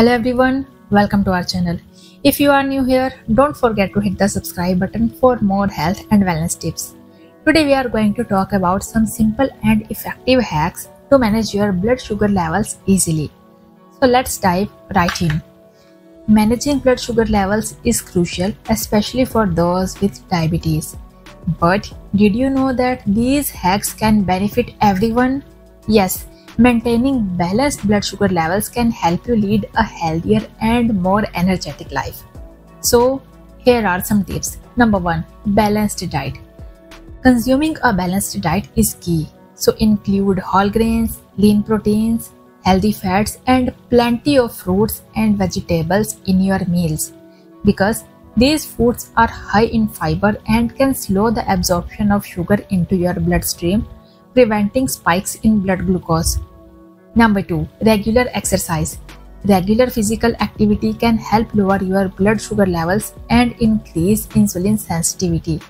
Hello everyone, welcome to our channel. If you are new here, don't forget to hit the subscribe button for more health and wellness tips. Today we are going to talk about some simple and effective hacks to manage your blood sugar levels easily. So let's dive right in. Managing blood sugar levels is crucial, especially for those with diabetes. But did you know that these hacks can benefit everyone? Yes. Maintaining balanced blood sugar levels can help you lead a healthier and more energetic life. So, here are some tips. Number 1. Balanced diet. Consuming a balanced diet is key. So, include whole grains, lean proteins, healthy fats, and plenty of fruits and vegetables in your meals, because these foods are high in fiber and can slow the absorption of sugar into your bloodstream, preventing spikes in blood glucose. Number 2. Regular exercise. Regular physical activity can help lower your blood sugar levels and increase insulin sensitivity.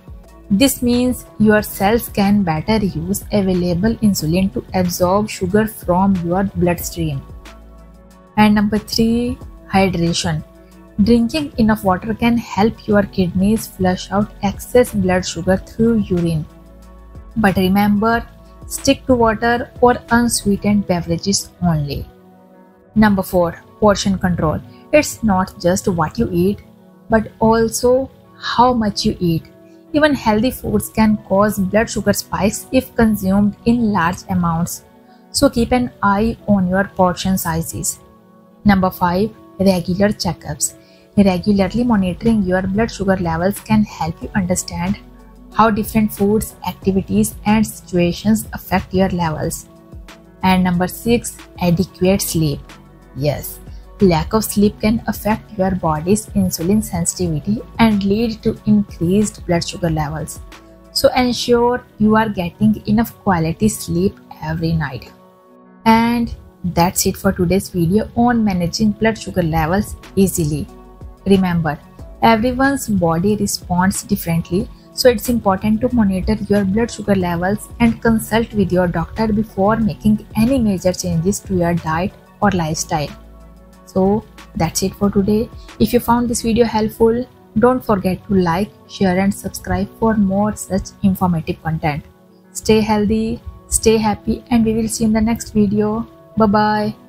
This means your cells can better use available insulin to absorb sugar from your bloodstream. And number 3. Hydration. Drinking enough water can help your kidneys flush out excess blood sugar through urine. But remember, stick to water or unsweetened beverages only. Number 4. Portion control. It's not just what you eat, but also how much you eat. Even healthy foods can cause blood sugar spikes if consumed in large amounts. So keep an eye on your portion sizes. Number 5. Regular checkups. Regularly monitoring your blood sugar levels can help you understand how different foods, activities, and situations affect your levels. And number 6, adequate sleep. Yes, lack of sleep can affect your body's insulin sensitivity and lead to increased blood sugar levels. So ensure you are getting enough quality sleep every night. And that's it for today's video on managing blood sugar levels easily. Remember, everyone's body responds differently, so it's important to monitor your blood sugar levels and consult with your doctor before making any major changes to your diet or lifestyle. So that's it for today. If you found this video helpful, don't forget to like, share, and subscribe for more such informative content. Stay healthy, stay happy, and we will see you in the next video. Bye-bye.